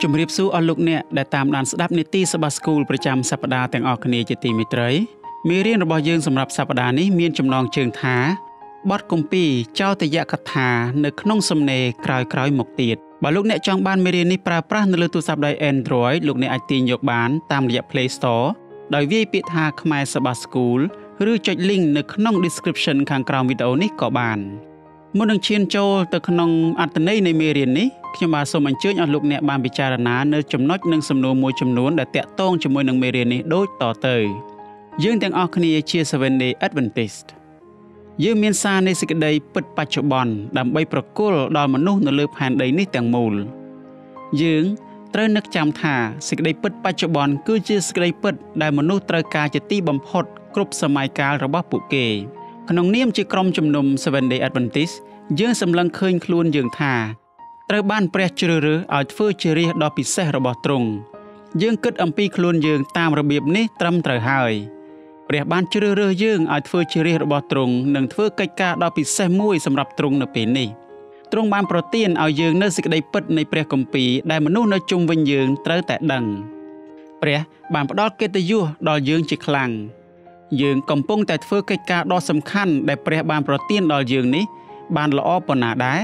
จุ่มเรียบสู้อลุกเนี่ยได้ตามด่านสดับนิตี้สบัสกูลประจำสัปดาห์แต่งออกคณีจิตติมิตรมีเรียนระบายยืงสำหรับสัปดาห์นี้มีจำนองเชิงท้าบอดกุมปีเจ้าตยะคถาเนื้อขนมสมเนกรอยๆหมกตีดบอลลูกเนี่ยจองบ้านมีเรียนนิปราปราในฤดูสับได้แอนดรอยลูกเนี่ยไอตีนยกบ้านตามระยะ Play Store โดยวิปิธาขมายสบัสกูลหรือจดลิงก์เนื้อขนม description ข้างกลางวิดีโอนี้ก็บ้านเมื่อหนึ่งเชียนโจตะขนมอัตเนยในเมเรียนนี้ขมาสมันเชื่อเอาลูกเนี่ยบานพิจารณาเนื้อจำนวนหนึ่งสำนวนมวยจำนวนแต่แตะต้องจำนวนหนึ่งเมเรียนนี้โดยต่อเตยยื่นแต่งออกคณีเชียร์เซเว่นเดย์แอดเวนติสยื่นเมียนซาในสิกเดย์ปิดปัจจุบันดำใบประกุลดอมนุษย์ในเลือบแผ่นเดย์นี้แต่งมูลยื่นเตยนักจำท่าสิกเดย์ปิดปัจจุบันคือเชียร์สิกเดย์ปิดได้มนุษย์เตยกาจิตตีบำพดกรุบสมัยการระบอบปุเกย์ขนมเนียมจีกรมจำนวนเซเว่นเดย์แอดเวนติสยื่นสำลังเคยคลุนยื่นท่าเตยบ้านเปรียจรือเอาฟื้นเชรีดอปิเซระบอบตรงยื่นกึดอัมพีคลุนยื่นตามระเบียบนี้ตรำเตยหายเรียบบ้านเชื่อเรื่อยยื่งอาจเฟื่อเชื่อเรียบตรงหนึ่งเฟื่อไก่กาดาวปิดแซมุ้ยสำหรับตรงในปีนี้ตรงบ้านโปรตีนเอายื่งเนื้อสิกได้ปิดในเปรียกมปีได้มนุษย์ในจุ่มวิญญาณเตอแต่ดังเปรียบ้านปลอดเกตยุดอยื่งจิคลังยื่งกำปงแต่เฟื่อไก่กาดอสำคัญได้เปรียบ้านโปรตีนดอยื่งนี้บ้านละอ้อปนาได้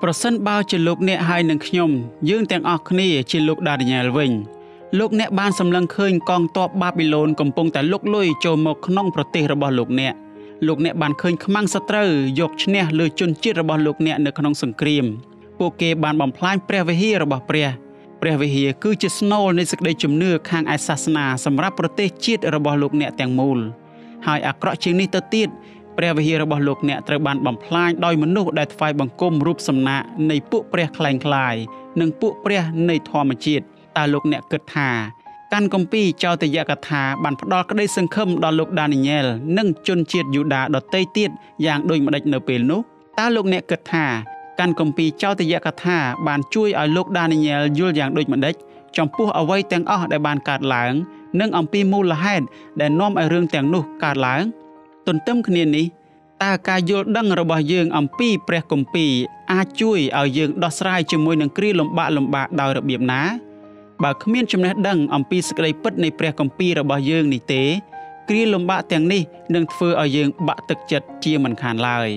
เปอร์เซ็นต์บ่าวจิลุกเนี่ยให้หนึ่งขยมยื่งแต่งออกนี่จิลุกดาดิเนลวิงลูกเนี่ยบ้านสำลังเคยกองตัวบาบิโลนกำปงแต่ลูกลุยโจมกน้องประเทศระบอบลูกเนี่ยบ้านเคยขมังสตรอยกชเนี่ยหรือจนจิตระบอบลูกเนี่ยในขนมสงครามโปเกบ้านบอมพลายเปรียวิฮีระบอบเปรียวิฮีคือจิตสโนว์ในศึกได้จุ่มเนื้อข้างไอศาสนาสำหรับประเทศจิตระบอบลูกเนี่ยแต่งมูลหายอักระเชิงนิตติดเปรียวิฮีระบอบลูกเนี่ยตระบานบอมพลายโดยมนุษย์ได้ไฟบังกลมรูปสำนักในปุเปรียคลายหนึ่งปุเปรียในทอมจิตตาลูกเนี่ยเกิดหาการกมปีเจ้าตยะกถาบันพดอก็ได้สังคมดอลูกดานิเยลนึ่งจนเจียดยูดาดอเตยเตียดอย่างโดยมาดักเนเปลนุตาลูกเนี่ยเกิดหาการกมปีเจ้าตยะกถาบันช่วยเอาลูกดานิเยลยูอย่างโดยมาดักจอมพูเอาไว้แต่งอ้อได้บันการหลังนึ่งอัมพีมูลให้ได้น้อมไอเรื่องแต่งนุการหลังตนเติมคะแนนนี้ตากายโยดังระบายยืงอัมพีเปรกกมปีอาช่วยเอายืงดอสไรจมวยหนึ่งกรีลมบะดาวระเบียบนะบาขมิ้นจำแนกดังอัมพีสกได้ปิดในเปรียกมปีระบายยืงนิเตกรีลมบะแตงนี่นึ่งเฟือเอายืงบะตึกจัดเจียมันขานลาย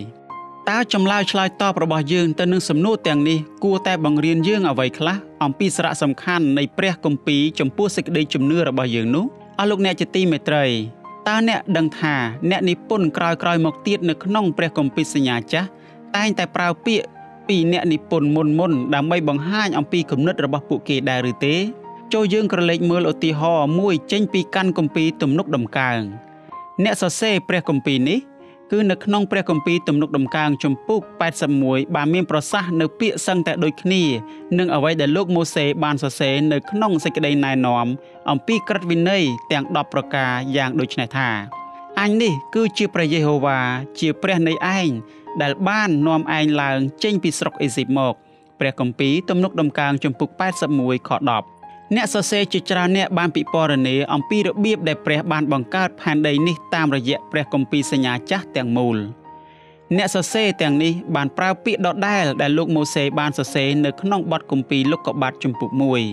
ตาจำลายชลายตอบระบายยืงแต่นึ่งสำนูแตงนี่กูแต่บังเรียนยืงเอาไว้คละอัมพีสระสำคัญในเปรียกมปีจมพูสกได้จมเนื้อระบายยืงนู้อาลูกเนี่ยจะตีเมตรัยตาเนี่ยดังทาเนี่ยนิปนกลายหมกตีดนึกน่องเปรียกมปีสัญญาจ้ะแต่เปล่าเปียปีเนี่ยนิปนมนดำใบบังห้าอัมพีขมนึดระบายปุเกได้หรือเตโจยืงกระเล็กเมื่ออติหอมุ้ยเจนปีกันกมปีตุ่มนกดำกลางเนสเซ่เปรกมปีนี้คือนักน้องเปรกมปีตุ่มนกดำกลางจมปุกแปดสมุยบาเมียนประสะเนื้อเปียสังแต่โดยขณีนึ่งเอาไว้แต่โลกโมเสบานเซ่เนื้อน้องเซกได้นายนอมอัมปีกรัดวินเนยแต่งดอกประกาอย่างโดยชนะท่าอันนี้คือเชื่อพระเยโฮวาเชื่อพระในไอ้ดัลบ้านนอมไอ้ลางเจนปีสระอิสิมกเปรกมปีตุ่มนกดำกลางจมปุกแปดสมุยขอดอกเนสเซจิจราเนบานปิปอระเนอัมพีระเบียบได้เปรียบบานบังการผ่านใดนี้ตามระยะเปรียกมปีสัญญาจักแต่งมูลเนสเซแต่งนี้บานเปล่าปีดอดได้แต่ลูกโมเสบานเซเนขนองบอดกมปีลูกกบาดจมปุกมวย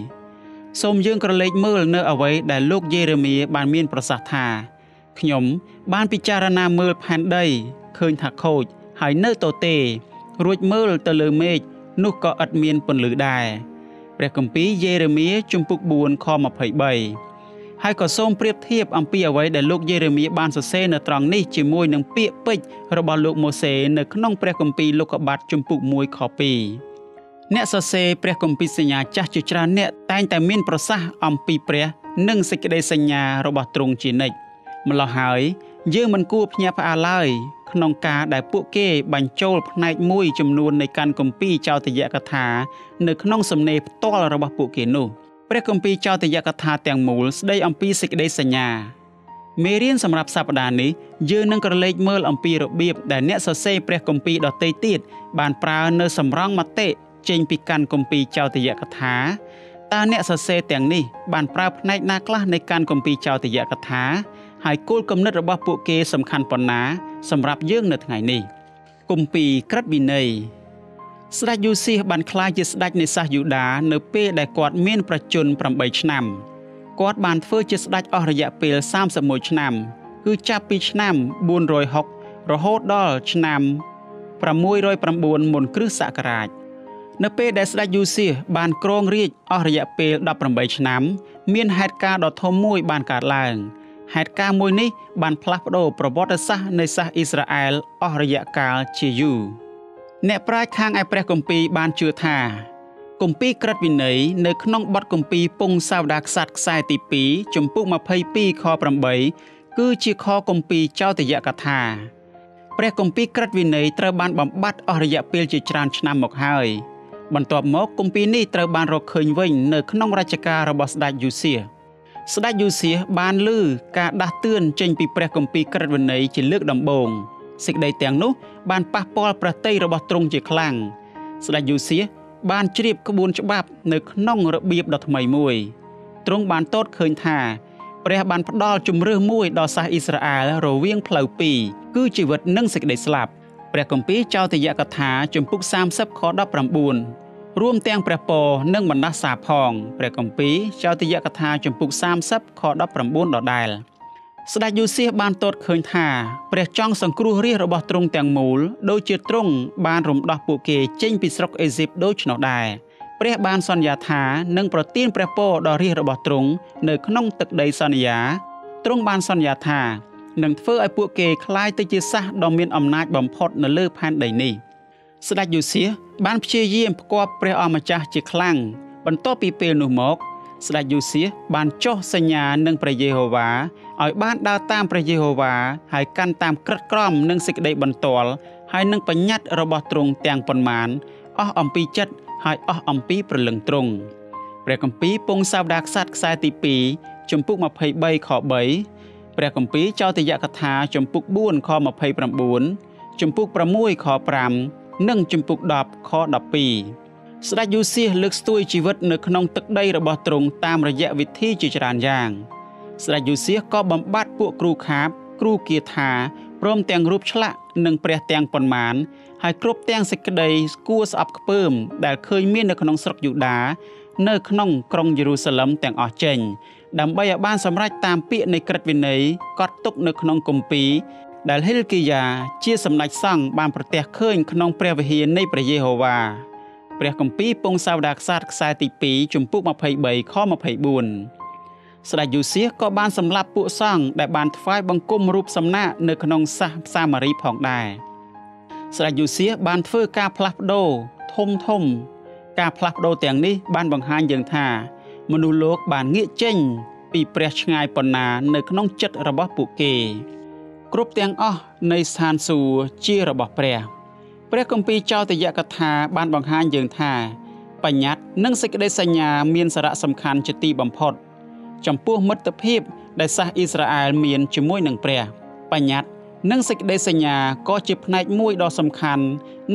สมยื่นกระเล็กเมื่อเนเอาไว้แต่ลูกเยเรมีบานเมียนประสาทาขยมบานพิจารณาเมื่อผ่านใดเคยถักโคดหายเนอโตเตรวยเมื่อตะเลเมฆนุกก็อัดเมียนปนหรือได้เปรียกมปีเยเรมีจุมปุกบวนคอมาเผยใบให้ก่อส้มเปรียบเทียบอัมพีเอาไว้แต่ลูกเยเรมีบานสเซนตรังนี่จิมวยหนึ่งเปียปิดระบาลูกโมเสนขนองเปรียกมปีลูกบัดจุมปุกมวยขอปีเนสเซเปรียกมปีสัญญาจัจุจราเนแต่เมียนประสะอัมพีเปรียนึ่งสกิดสัญญาระบาตรงจีนิกมันละหายเยื่อมันกู้พญาพาลายขนองกาได้ปุเก้บันโจลพนายมุยจำนวนในการกมปีเจ้าตยะกถาเนื้อขนองสำเนปต้อระบาปุเกนุเปรียกมปีเจ้าตยะกถาแต่งมูลได้อัมพีสิกได้สัญญาเมเรียนสำหรับสัปดาห์นี้เยื่อนังกระเล็กเมื่ออัมพีระเบียบแต่เนสเซ่เปรียกมปีดอเตติดบานปลาเนื้อสำรองมาเตะเจงปีการกมปีเจ้าตยะกถาตาเนสเซ่แต่งนี้บานปลาพนายนักละในการกมปีเจ้าตยะกถาหายกู้กำเนิดระบอบปุเกสำคัญปนนาสำหรับเยื่องในไงนี้กุมปีกรัดบินเนย สระยูซีบันคลายยึดสระในซายูดาเนเป้ได้กอดเมียนประจุนประบายชนำกอดบานเฟอร์ยึดสระอริยะเปลสามสมุชนำคือจับปีชนำบุญรอยหกรอฮดดอลชนำประมวยรอยประบุนมนครึสกราชเนเป้ได้สระยูซีบานกรองรีดอริยะเปลดับประบายชนำเมียนเหตุการณ์ดอทมวยบานกาดลางเหตุการณ์มวยนี้บานพลับโดประวัติศาสตร์ในซาอิสราเอลอริยะกาลเชยูเนปรายข้างไอเปรกุมปีบานเจือธากุมปีกระดวินไหนในขนมบดกุมปีปงสาวดักสัตว์สายตีปีจมปุกมาเพยปีคอประเบยคือชีคอกุมปีเจ้าติยะกธาเปรกุมปีกระดวินไหนเตอบานบำบัดอริยะเปลจิจรานชนามกหายบันตอบมกกุมปีนี้เตอบานรกเคยวิ่งในขนมราชการระบสดายูเซียสดายูเซียบานลือการดัดเตือนเจนปีเปรกุมปีกระดวินไหนจะเลือกดำบงสิกได้เตียงนุบานป้าปอลประเทศระบอบตรงจีคลังสลายยูเซียบานจีบขบวนฉบับในน่องระเบียบดอกไม้มวยตรงบานโต๊ดเคยท่าเปรียบบานพดอจุ่มเรือมวยดอซาอิสราเอลโรเวียงเพลาปีกู้ชีวิตนึ่งสิกได้สลับเปรียบกัมพีเจ้าติยะกถาจุ่มปุกสามซับคอดับประมูลร่วมเตียงเปรียบปอนึ่งบรรดาสาพองเปรียบกัมพีเจ้าติยะกถาจุ่มปุกสามซับคอดับประมูลดอได้สดายูเซียบานโตดเคยท่าเปรียจ้องสังครูเรียระบอบตรงแต่งมูลโดยเจตรงบานรมดอกปูเกเจงปิสรกเอซิปโดยชนได้เปรียบานซอนยาธาหนึ่งโปรตีนเปรียโปดอเรียระบอบตรงเนื้อขนมตึกใดซอนยาตรงบานซอนยาธาหนึ่งเฟื่อไอปูเกคล้ายตะจีซะดอมเมียนอำนาจบ่มพดเนื้อเลือดแผ่นใดนี้สดายูเซียบานเชยเยี่ยมกอบเปรียอมจ่าจีคลั่งบรรโตปีเปลหนุมกสดายูเซียบานโจสัญญาหนึ่งเปรเยโฮวาไอ้บ้านดาวตามพระเยโฮวาหายกันตามกระกร่อมนึ่งสิกได้บรรทอลหายนึ่งปัญญัติระบอบตรงแต่งปนมานอ้ออมปีจัดหายอ้ออมปีประเลิงตรงเปรกัมปีปงสาวดักสัตว์สายตีปีจมปุกมาเพยใบขอใบเปรกัมปีเจ้าติยะกถาจมปุกบุญขอมาเพยประบุญจมปุกประมุยขอปรำนึ่งจมปุกดอบขอดับปีสดายูเซียเลือกสตุยชีวิตในขนมตึกได้ระบอบตรงตามระยะวิธีจิจารยางสระยูเซียก็บำบัดพวกครูคาบครูเกียธาพร้อมแต่งรูปฉละหนึ่งเปรียแต่งปนหมานให้ครบแต่งสกเดย์กูสอับเพิ่มแต่เคยมีในขนมสระยูดาเนอขนมกรงเยรูซาเล็มแต่งออกเจงดำใบบ้านสำรักตามเปียในกระดวินเนยกอดตุกในขนมกุมปีแต่เฮลกิยาเชี่ยสำนักสร้างบานประเทศเคยขนมเปรียบเฮียในประเยโฮวาเปรียกุมปีปงสาวดักสัตว์สายติปีจุ่มปุกมาเพยใบข้อมาเพยบุญสลายยูเซียก็บานสำหรับผู้สร้างได้บานไฟบังก้มรูปสำนักในขนมซาซามารีผ่องได้สลายยูเซียบานเฟอร์กาพลับโดทมกาพลับโดแต่งนี้บานบังหานยังท่ามนุโลกบานเงี่ยเจงปีเปรียชงายปนนาในขนมจัดระบอบปุเกกรุบแต่งอ้อในสานสูจีระบอบเปรียกัมปีเจ้าติยะกถาบานบังหานยังท่าปัญญัตินึ่งสิกได้สัญญาเมียนสาระสำคัญจิตตีบำพดจำพวกมัตตเพียบได้ซาอิสราเอลเมียนจมวยหนึ่งเปรียปัญญัตินึ่งสิกได้สัญญาก็จิบในมวยดอสำคัญ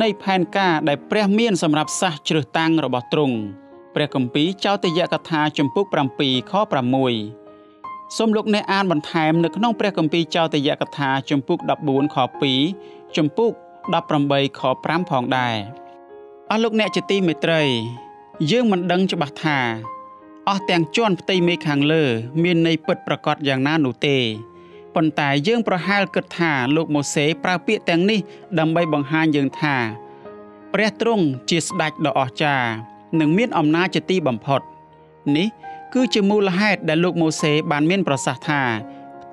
ในแผ่นก้าได้เปรียเมียนสำหรับซาจือตังระบอบตรงเปรียกัมปีเจ้าติยะกถาจำพวกปรำปีข้อปรำมวยสมลุกในอ่านบรรทายนึกน้องเปรียกัมปีเจ้าติยะกถาจำพวกดับบุญขอปีจำพวกดับปรำใบขอปรำผ่องได้อาลุกเนจตีเมตรัยยื่งมันดังจะบักทาออแต่งจ้วนปฏิเมฆังเลอเมียนในเปิดประกอบอย่างน่าหนูเตปนตายยื่งประหารเกิดท่าลูกโมเสสปราเปียแต่งนี่ดำใบบังหานยื่งท่าเปรียตรงจีสดัดดอกออกจาหนึ่งเมียนอำนาจตีบัมพดนี้คือจมูลเหตุแต่ลูกโมเสสบานเมียนประสาทา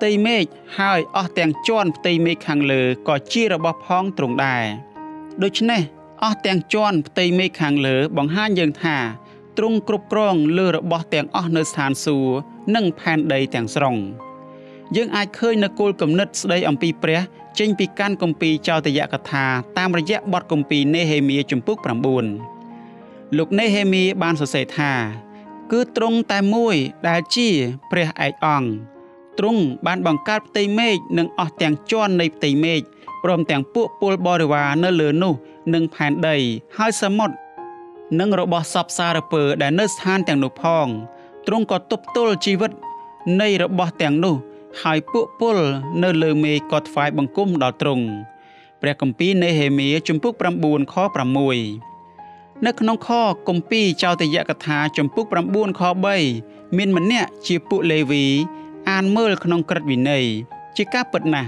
ปฏิเมฆหายออแต่งจ้วนปฏิเมฆังเลอก่อจีระบอบพ้องตรงได้โดยเช่นออแต่งจ้วนปฏิเมฆังเลอบังหานยื่งท่าตรงกรุบกรองเลือระบอบแต่งอ้อเนื้อสารสูนึ่งแผ่นใดแต่งสรงยังอาจเคยนักกูลกำเนิดสดายอัมพีเปรียเจงปีการกุมปีเจ้าติยะกถาตามระยะบอดกุมปีเนเฮมีจุมปุกประมูลลูกเนเฮมีบานสเสธาคือตรงแต่มุ้ยดาจี้เปรียไออ่องตรงบานบังการตีเมฆหนึ่งอ้อแต่งจ้อนในตีเมฆรวมแต่งพวกปูลบริวารเนื้อเลือนู่หนึ่งแผ่นใดให้สมดนึ่งระบอบสับสารเปิดได้เนื้อสานแต่งหนุพองตรงกอดตบโตลชีวิตในระบอบแต่งหนุหายปุปุลเนื้อเลือเมกอดไฟบังกุ้มดอตรงเปรียบกัมพีในเฮมีจุมพุกประมูลข้อประมวย นึกน้องข้อกมปีเจ้าแต่ยะกะถาจมปุกประบุนข้อใบมินมันเนี่ยจีปุเลวีอ่านเมื่อขนมกระดวินัยจีก้าเปิดนะ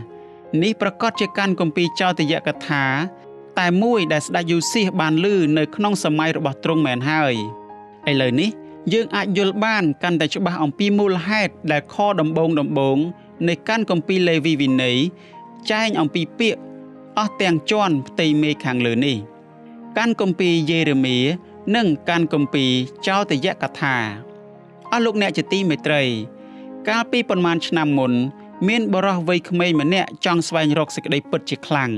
นี้ประกอบเจกันกมปีเจ้าแต่ยะกะถาแต่มุ้ยได้สดายุซีบานลือในขนมสมัยระบาดตรงแมนไฮไอเลยนี้ยังอาจยลบ้านกันแต่ฉบับองปีมูลเหตุได้ข้อดำบงในการกมปีเลวีวินัยใจองปีเปียออแตงจอนตีเมฆังเลยนี่การกมปีเยเรมีนึ่งการกมปีเจ้าแต่ยะกะถาอลูกเนี่ยจะตีเมตรัยการปีประมาณชนามนเมียนบรอวัยขมายมันเนี่ยจังสวายรกสิกได้เปิดจิคลัง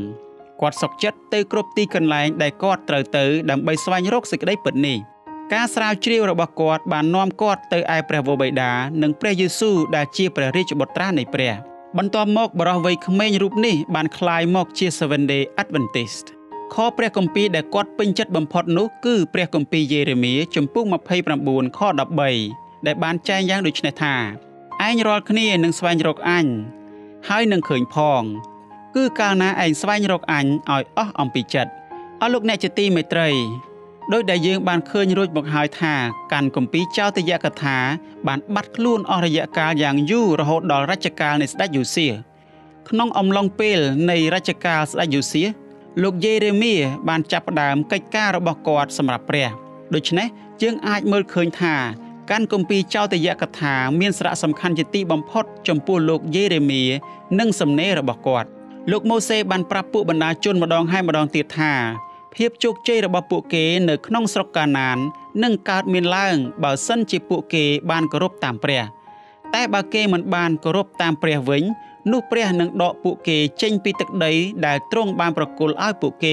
กอดสกจัดเตยกรบตีกันไหลได้กอดเตยดำใบสวายรกสิกได้เปิดนี่การสาวเชี่ยวระบกอดบานน้อมกอดเตยไอเปรวใบดาหนึ่งเปรยูซูได้เชี่ยเปรริจบตราในเปรบรรทมมอกบรอวัยขมายรูปนี่บานคลายมอกเชี่ย7 Day Adventistข้อเปรียกมปีได้กอดเป็นจัดบำพอดนุคือเปรียกมปีเยเรมีจมปุ้งมาเพยประบูนข้อดับใบได้บานแจ้งย่างดุชเนธาไอ้รอคณีหนึ่งสวายรกอันให้หนึ่งเขินพองคือการนาไอ้สวายรกอันอ่อยอ้ออมปีจัดเอาลูกเนจตีไม่เตยโดยได้ยืงบานเคยรูดบอกหายธาการกมปีเจ้าตยะกถาบานบัดคลุ่นอรยกาอย่างยู่ระหดดอราชการในสระยูเซียขนมอมลองเปลในราชการสระยูเซียลูกเยเรมีบานจับดามใกล้ก้าระบกอดสำหรับเปรียโดยฉะนั้นจึงอาจเมื่อเขินธาการกมปีเจ้าแต่ยะกถาเมียนสระสำคัญจิตติบำพอดจมปูโลกเยเรมีนึ่งสำเนระบกอดโลกโมเสบันปราปุบรรดาจนมาดองให้มาดองติดทาเพียบจุกเจระบปุเกเนกน้องสรกานานนึ่งการเมียนล่างบ่าวสั้นจิปุเกบานกรบตามเปรียแต่บาเกมันบานกรบตามเปรียเวิญนุเปรียหนึ่งดอกปุเกเจงปีตึกใดได้ตรงบานประกุลอ้ายปุเก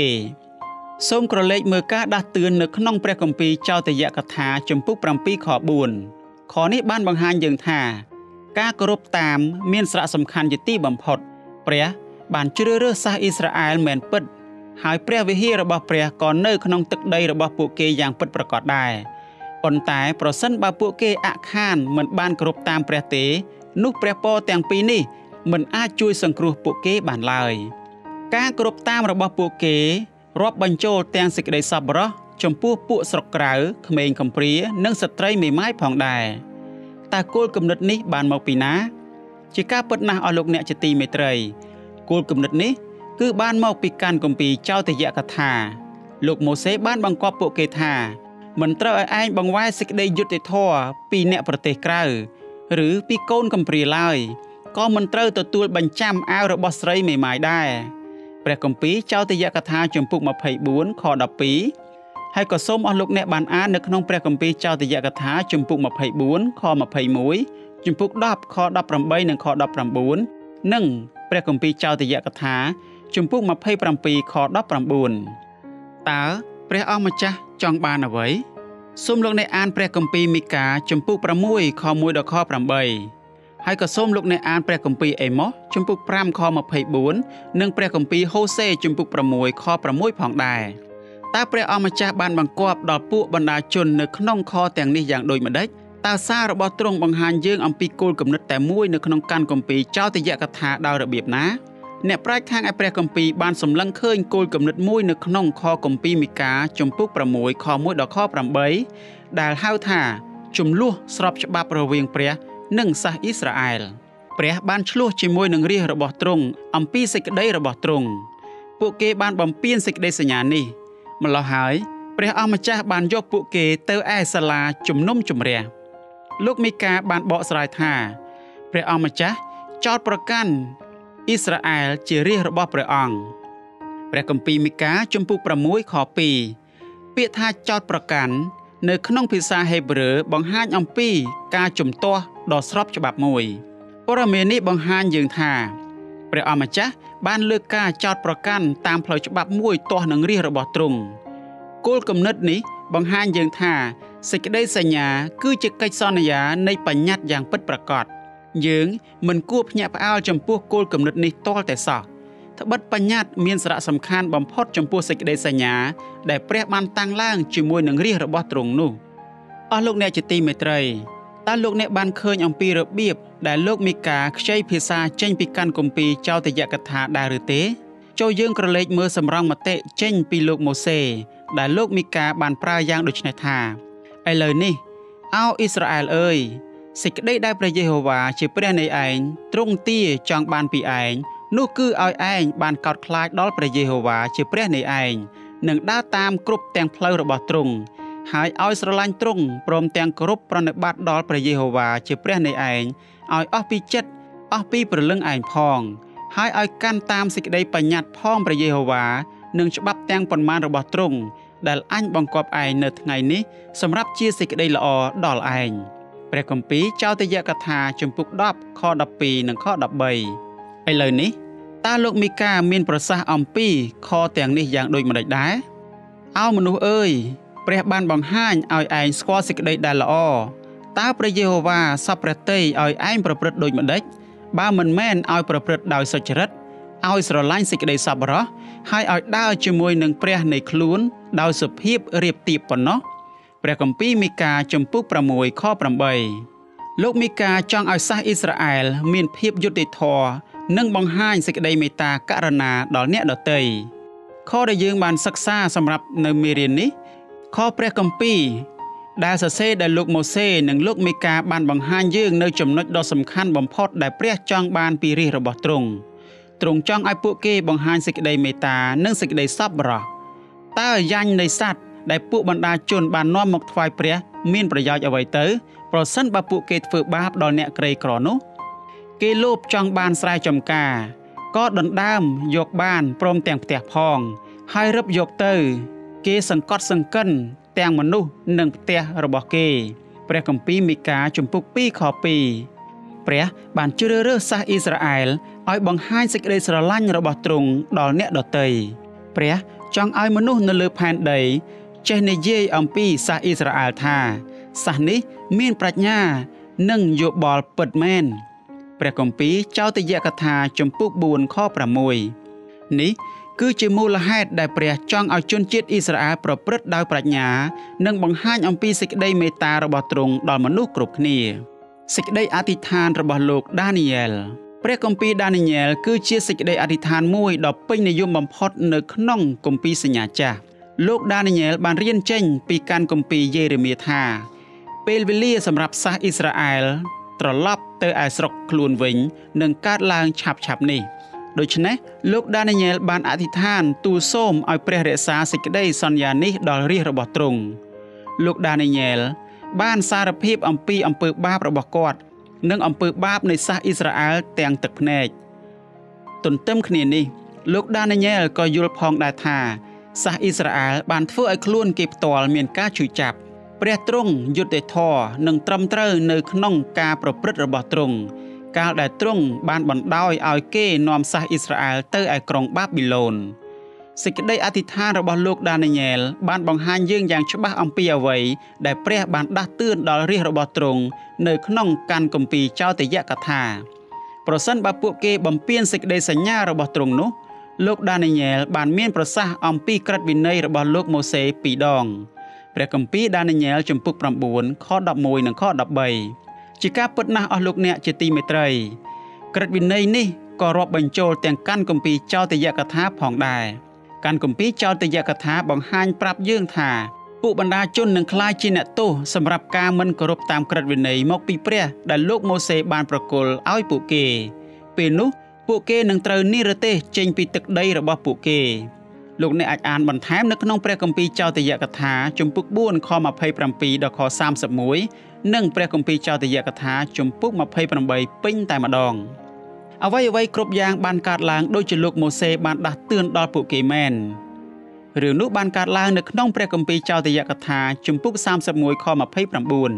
ส้มกระเล็กเมื่อก้าดัดเตือนนึกน้องเปรียกมปีเจ้าแต่ยะกถาจมปุกปรำปีขอบุญขอนี้บ้านบางฮานยังท่าก้ากรบตามเมียนสระสำคัญจิตติบำพอดเปรียบานชื่อเรือซาอิสราเอลแมนเปิดหายเปรียวิฮีระบาเปรียก่อนเนื้อขนมตึกใดระบาปุเกอย่างเปิดประกอบได้ปนตายประสันบาปุเกอาคานเหมือนบ้านกรบตามเปรียเตนุกเปรียโปแต่งปีนี่เหมือนอาจุยสังครูปุเกบานลายก้ากรบตามระบาปุเกรอบบรรโจแตงสิกได้สับระจมพู่ปุสรกราวเขมงคำเปรียนึ่งสตรีไม่ไม้ผ่องได้ตาโกลกำหนดนี้บานมาปีนะจิก้าเปิดนาอโลกเนี่ยจะตีไม่เตยโกลกำหนดนี้คือบ้านมาปีการกมปีเจ้าแต่ยะกถาลูกโมเสบ้านบางกอบปุเกธาเหมือนเตยไอ้บางไว้สิกได้ยุติท่อปีเนี่ยประเทศกราวหรือปีโกนคำเปรียลายก็มันเตยตัวตัวบรรจำเอาระบสตรีไม่ไม้ได้เปรียกมปีเจ้าแต่ยะกถาจมปุกมาไผ่บุญขอดับปีให้ก็ส้มอลูกเนี่ยบานอานึกน้องเปรียกมปีเจ้าแต่ยะกถาจมปุกมาไผ่บุญขอมาไผ่หมุยจมปุกดับขอดับปรำใบหนึ่งขอดับปรำบุญหนึ่งเปรียกมปีเจ้าแต่ยะกถาจมปุกมาไผ่ปรำปีขอดับปรำบุญตาเปรียเอามาจ้ะจองบานเอาไว้ส้มลูกในอ่านเปรียกมปีมิกาจมปุกประมุยขอมุยดอกขอปรำใบให้ก็ส้มลูกในอ่านเปรียกมปีเอมอจมปุกพร่ำขอมาไผ่บุญหนึ่งเปรียกมปีโฮเซจมปุกประมุยขอประมุยผ่องได้ตาเปรียเอามาจ้ะบานบางกอบดอกปุบรรดาจนในขนมคอแต่งนี้อย่างโดยมาได้ตาซาระบตรงบางหันยื่งอัมพีกูลกับนัดแต่มุ้ยในขนมการกมปีเจ้าแต่ยะกถาดาวระเบียบนะเนี่ยปลายทางไอเปรกมปีบานสำลังเคยกูลกับนัดมุ้ยในขนมคอกมปีมิกาจมปุกประมุยคอมุ้ยดอกคอปรำใบดาลห้าวท่าจุมลู่สรบฉบับระเวียงเปรียหนึ่งซาอิสราเอลเปรียบานชลูจิมุ้ยหนึ่งเรียระบตรงอัมพีสิกได้ระบตรงปุเกบานบอมเปียนสิกได้สัญญานี่มันละหายเปรียเอามาจ้าบานยกปุเกเตอไอสลาจุมนุ่มจุมเรียลูกมิกาบานเบาสลายท่าเปรียเอามาจ้ะจอดประกันอิสราเอลเจริญระบอบเปรียองเปรียกมปีมิกาจมปุกประมุยขอปีเปียท่าจอดประกันเนื้อขนมพิซซ่าเฮเบรอบางฮานอัมปีกาจุมตัวดอสรอบฉบับมวยปรเมนิบางฮานยืงท่าเปรียเอามาจ้ะบ้านเลือกกาจอดประกันตามพลอยฉบับมวยตัวหนังเรียระบอบตรงโกลกำเนิดนี้บางฮานยืงท่าสิกได้สัญญาคือจะกิจสอนยาในปัญญัติอย่างเปิดประกอบยืงมันกู้พญาพเอาจำพวกโกลกำหนดนี้ต้อแต่สอบถ้าบัดปัญญัติมีสาระสำคัญบำพอดจำพวกสิกได้สัญญาได้เปรียบมันตั้งล่างจมวยหนึ่งเรียระบอบตรงนู่อ้อโลกเนี่ยจะตีไม่ตรัยตาโลกเนี่ยบานเคยองปีระเบียบได้โลกมีกาใช้พิซาเจนปีกันกมปีเจ้าแต่ยะกถาดาหรือเตโจยืงกระเล็กมือสำรองมาเตะเจนปีโลกโมเส ได้โลกมิกาบานปลายอย่างโดยชนะทาไอเลยนี่เอาอิสราเอลเอ้ยสิกได้พระเยโฮวาเชื่อพระในไอตรงตีจองบานปีไอนู่คือเอาไอบานกอดคลายดอลพระเยโฮวาเชื่อพระในไอหนึ่งด้าตามกรุบแตงเพลระบาดตรงหายเอาอิสราเอลตรงพร้อมแตงกรุบประนบัดดอลพระเยโฮวาเชื่อพระในไอเอาอภิเจตอภิปเรื่องไอพองหายเอาการตามสิกได้ปัญญาพ่องพระเยโฮวาหนึ่งฉบับแตงปนมาระบาดตรงดัลอันบังกอบไอเนทไงนี้สำหรับเชียสิกได้ละอดอลไอเปรกมปีเจ้าเตยกถาจมปุกดอบข้อดับปีหนึ่งข้อดับใบไอเลยนี้ตาโลกมิกาเมียนประสาอมปีข้อเตียงนี้อย่างโดยมันได้ได้เอามนุษย์เอ้ยเปรบานบังห้านเอาไอสควอสิกได้ดาละอตาพระเยโฮวาสับประเตยเอาไอประพฤติโดยมันได้บ้ามันแม่นเอาประพฤติดาวสัจจรัตเอาอิสราเอลสิกได้สับระให้เอาดาวจมวยหนึ่งเปรในคลูนดาวสุพีบเรียบตีปนเนาะเปรกมปีมิกาจมปุกประมวยข้อประมวยลูกมิกาจ้องเอาซาอิสราเอลมีนเพียบยุติธรนึ่งบังห้ายสิกได้เมตตาการณาดอเนดอเตยข้อได้ยืงบานซักซ่าสำหรับในเมเรียนนี้ข้อเปรกมปีได้เสเซได้ลูกโมเสหนึ่งลูกมิกาบานบังห้ายยืงในจมนดดอสำคัญบ่มพอดได้เปรกจ้องบานปีรีระบอตรงจ้องไอปุกเกบังห้ายสิกได้เมตตานึ่งสิกได้ซับรอตายันในสัตว์ได้ปุบรรดาจนบานน้อมมกทวายเปรียมีนประยอยเอาไว้เต๋อเพราะสั้นบาปุเกตฝืบาบดอนเนกรกรอนุเกลูบจังบานสายจำกาก็ดนดามยกบานพร้อมแต่งแตกพองให้รับยกเต๋อเกสังกัดสังกันแต่งมนุษย์หนึ่งเตะระบเกเปรียกัมปีมิกาจุมปุกปีขอปีเปรียบานจุเรเรซาอิสราเอลไอบังไฮสิกเดสระลันระบตรงดอนเนกดอเตยเปรียจังไอมนุษย์นลือแผ่นใดเจเนเยอัมปีซาอิสราเอลธาสานิมีนปรัชญานึ่งโยบอลเปิดแมนเปรกมปีเจ้าตยกถาจมปุกบูนข้อประมวยนี้คือจิมูลาเฮดได้เปรียจ้องเอาจุนจิตอิสราเอลประพฤติดาวปรัชญานึ่งบังห้าอัมปีสิกได้เมตาระบตรงดอลมนุษย์กรุบนีสิกได้อธิษฐานระบโลกดานิเอลเปรกมปีดานิเอลคือเชียสิกได้อธิษฐานมวยดอกปิ้งในยุมบัมพอดเนื้อขนงกมปีสัญญาจ่าโลกดานิเอลบานเรียนเจงปีการกุมปีเยเรมีธาเปลวิลี่สำหรับซาอิสราเอลตรลับเตอไอสรกคลูนวิงหนึ่งการลางฉับนี่โดยฉะนั้นโลกดานิเอลบานอธิษฐานตูส้มเอาเปรเรซาสิกได้สัญญาณิดอลรีระบตรงโลกดานิเอลบ้านซารพีบอัมปีอัมเปิบบาบระบกอดหนึ่งอัมเปิบบาบในซาอิสราเอลแต่งตึกแนกตนเติมขณีนี่โลกดานิเอลก็ยุลพองดาธาซาอิสราเอลบานเฟื่อไอคล้วนเก็บตอลเมียนกาฉุยจับเปรียตรงยุดได้ทอหนึ่งตรำเตอร์เนื้อขนงกาประพฤติระบตรงกาได้ตรงบานบ่อนดอยเอาเก้นอมซาอิสราเอลเตอไอกรองบาบิโลนสิกได้อธิษฐานระบโลกดานิเอลบานบองฮานยื่งอย่างฉบับอัมเปียไว้ได้เปรียบานดักตื้นดอลรีระบตรงเนื้อขนงการกุมปีเจ้าเตยกถาโปรสันบาปุเกบำเปียนสิกได้สัญญาระบตรงนุโลกดานิเอลบานเมียนประสาอัมปีกรัดวินเนยระบโลกโมเสปีดองเปรกมปีดานิเอลจมปุกประบุนข้อดับมวยหนึ่งข้อดับใบจิกาปดนาอโลกเนี่ยจิตีเมตรัยกรัดวินเนยนี่ก็รบบัญโจแต่งกันกมปีเจ้าตยกถาผ่องได้การกมปีเจ้าตยกถาบังหันปรับยื่งถาปุบรรดาจนหนึ่งคลายจินตุสำหรับการมันกรบตามกรัดวินเนยมกปีเปรียดันโลกโมเสบานประกลเอาปุเกเปนุปุเกนังเตอร์นิรเตเจงปีตึกได้ระบปุเกลูกในอาจอ่านบันทามนักน้องเปรกมปีเจ้าตยกถาจมปุกบ้วนคอมาเพยปรำปีดอกคอ30 มวยนึ่งเปรกมปีเจ้าตยกถาจมปุกมาเพยปรำใบปิ้งแต่มาดองเอาไว้ครบยางบานการล้างโดยจุลูกโมเสบานดักเตือนดอปุเกแมนหรือนุบานการล้างนักน้องเปรกมปีเจ้าตยกถาจมปุก30 มวยคอมาเพยปรำบุญ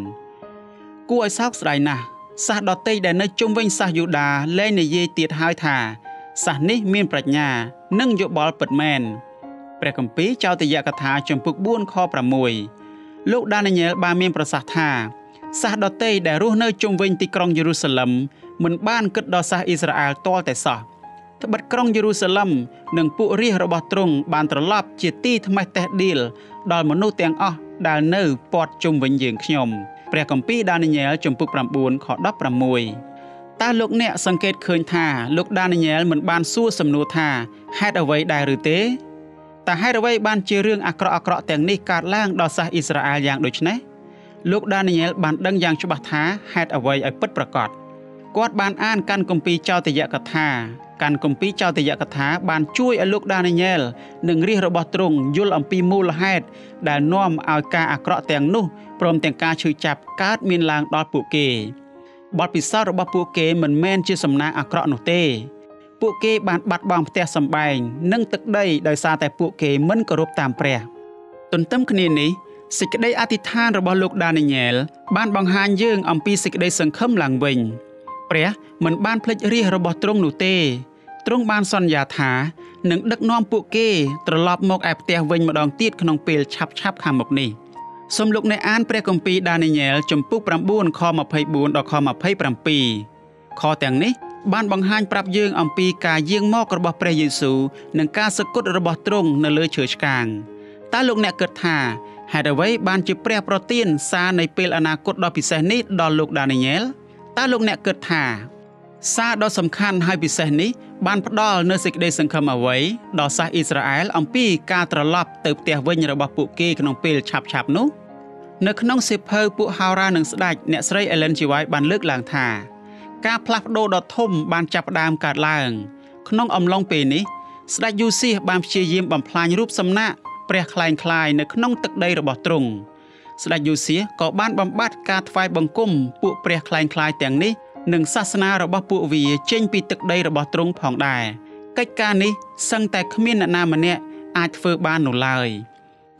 กู้ไอซอกไรนะซาดอเตยได้ในจุ่มเวงซายูดาเล่ในเยเตียดหายถาสานิมีนปรัชญานึ่งโยบอลเปิดแมนเปรกมปีเจ้าตยกถาจมปุกบ้วนคอประมวยลูกดานิเอลบาเมียนประสาทาซาดอเตยได้รู้ในจุ่มเวงตีกรองเยรูซาเล็มเหมือนบ้านกึดดอซาอิสราเอลตอแต่สะทบัดกรองเยรูซาเล็มหนึ่งปุรีระบตรงบานตรลับเจตีทำไมแต่ดิลดอลมนุษย์เตียงอ้อดาเนอปอดจุ่มเวงยิงขยมเปรกมปีดานิเอลจมปุกประบุนขอดับประมวยตาลูกเนี่ยสังเกตเคยท่าลูกดานิเอลเหมือนบานสู้สำนูท่าแฮดเอาไว้ได้หรือเต้ แต่ให้ระวัยบ้านเชื่อเรื่องอักระแต่งนี้การล่างดอซาอิสราเอลอย่างโดยชนะลูกดานิเอลบ้านดังอย่างฉบับท้าให้เอาไว้ไอ้ปัดประกอบกอดบ้านอ่านการกุมปีเจ้าติยะกถาการกุมปีเจ้าติยะกถาบ้านช่วยไอ้ลูกดานิเอลหนึ่งเรียกระบอบตรงยุลอัมพีมูลให้ได้น้อมเอาการอักระแต่งนู้พร้อมแต่งการชื่อจับการมีนลางดอปุเกบอดปิซาระบอบปุเกเหมือนแม่นชื่อสำนักอักระหนุเตปุเกบานบัดบองเตะสมบัยนั่งตึกได้โดยซาแต่ปุเกมันกระรบตามเปรียตนตั้มคณีนี้สิกได้อธิษฐานระบอบลูกดานิเอลบ้านบางฮานยื่งอัมพีสิกได้สังคมหลังเวงเปรียเหมือนบ้านเพลย์รีระบอบตรงหนุเตตรงบ้านซอนยาถาหนึ่งดักน้อมปุเกตลอบหมกแอบเตะเวงมาดองตีดขนมเปลชับคำหมกนี้สมลูกในอ่านเปรียกุมปีดานิเอลจมปุกปรำบุญคอมาไพบุญดอกคอมาไพปรำปีคอแต่งนี้บ้านบางฮันปรับยื่งอัมพีกายื่งมอกระบอบพระเยซูหนึ่งกาสกุลระบอบตรงในเลือเฉยกลางตาลูกเนี่ยเกิดท่าหายไว้บ้านจิเปรียโปรตีนซาในเปลอนาคตดอพิเศษนี้ดอลูกดานิเอลตาลูกเนี่ยเกิดท่าซาดอสำคัญให้พิเศษนี้บ้านพระดอลเนื้อสิกได้สังคมเอาไว้ดอซาอิสราเอลอัมพีกาตรลับเติบเตะเวญระบอบปุเกขนมเปลฉับนู้ในขนมสิบเพอปุฮาราหนึ่งสดายเนี่ยสไรเอเลนจิไว้บ้านเลือกหลังท่ากาพลักโดดทุ่มบานจับดามกาดล่างขนมอมลองปีนี้สดายยูซี่บานเชียยิมบานพลายรูปสำนักเปรียคลายในขนมตึกใดระบอบตรงสดายยูซี่ก่อบ้านบำบัดกาดไฟบังกุ้มปุเปรียคลายแต่งนี้หนึ่งศาสนาระบอบปุวีเจนปีตึกใดระบอบตรงผ่องได้กิจการนี้สังแต่ขมิ้นนามเนี่ยอาจเฟอบ้านหนุลาย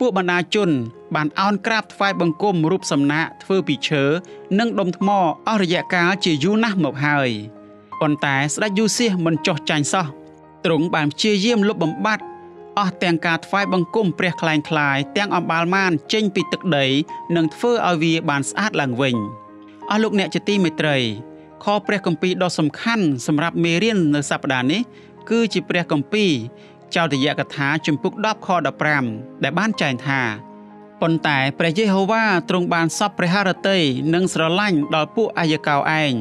ปุบรรดาจุนบานเอากราบไฟบังกลมรูปสำนักเฟื่อปีเชอนึ่งดมทมออริยะกาจียูนะหมกหายอ่อนแต่สระยูเซียมันจอดใจซะตรงบานเชียเยี่ยมลบบำบัดออกแต่งกาดไฟบังกลมเปรียคลายแต่งอบบาลมานเจนปีตึกใดหนึ่งเฟื่ออวีบานสะอาดหลังเวงอลูกเนี่ยจะตีไม่เตยคอเปรียกัมปีดอสำคัญสำหรับเมเรียนในสัปดาห์นี้คือจีเปรียกัมปีเจ้าติยะกถาจุมปุกดอบคอดับแปรมแต่บ้านใจทาปนแต่พระเยโฮวาตรงบานซอบพระฮาร์เตยนึ่งสระลั่นดอดผู้อายกาวเอง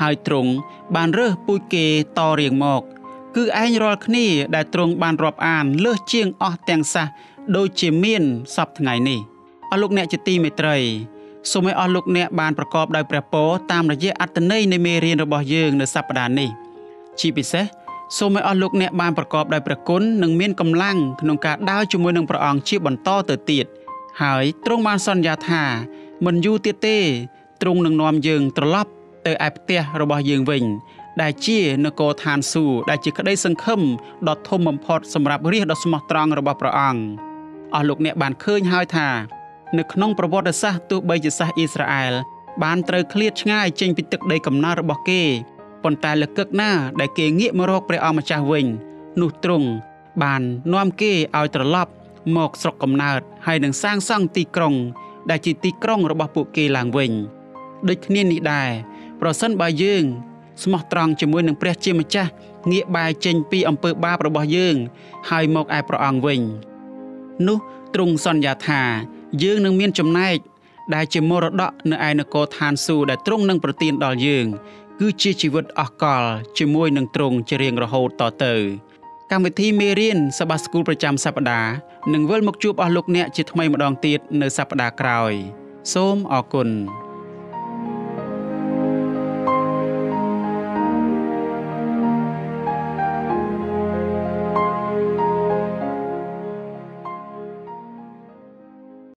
หายตรงบานเรือปุยเกตอเรียงหมกคือไอ้รอคนี่ได้ตรงบานรอบอ่านเลือเชียงออแตงซะโดยเจมินซับไงนี่อลูกเนี่ยจิตีเมตรสมัยอลูกเนี่ยบานประกอบได้แปรโปตามระยะอัตเนยในเมเรียนระบอบยืงในสัปดาห์นี้ชีพิเซโซเมอลูกเนี่ยบานประกอบได้ประกุนหนึ่งเมียนกำลังขนมกาดาวจุ่มวยหนึ่งประอองชีบบอนต้อเติดตีดหายตรงบานซอนยาธามันยูเตเต้ตรงหนึ่งนอมยืงตรลับเตอไอเตียระบอบยืงเวงได้ชี้นโกทานสู่ได้จีก็ได้สังคมดอททมมพอดสำหรับเรียกดอสมอตรองระบอบประอองอลูกเนี่ยบานเคยหายธาหนึ่งขนมประวัติศาสตร์ตัวใบจิตศาสตร์อิสราเอลบานเตอเคลียดง่ายจริงปิดตึกได้กำนาระบอบเกปนตายเลือกหน้าได้เกเงียบมรกเปรอมาจาเวงนุตรงบานน้อมเกเอาตรลับหมอกสกกำนาดให้หนึ่งสร้างสร้างตีกรงได้จิตตีกรงระบอบปุเกหลังเวงโดยเนียนนี้ได้ประสันบายยืงสมอตรองจมวยหนึ่งเปรียเจมจ้าเงียบายเจนปีอำเภอบ้าระบอบยืงให้หมอกไอประอังเวงนุตรงซอนยาธายืงหนึ่งเมียนจมไนได้เจมรดะเนื้อไอนโกทานสูได้ตรงหนึ่งประตีนดอลยืงคือชีวิตออกกอลจะมวยหนึ่งตรงจะเรียงระโหดต่อเตอการวิธีเมเรียนสบัสกูประจำสัปดาห์หนึ่งเวลมกจูบอลูกเนี่ยจิตทำไมมาดองตีดในสัปดาห์กลายส้มออกกุล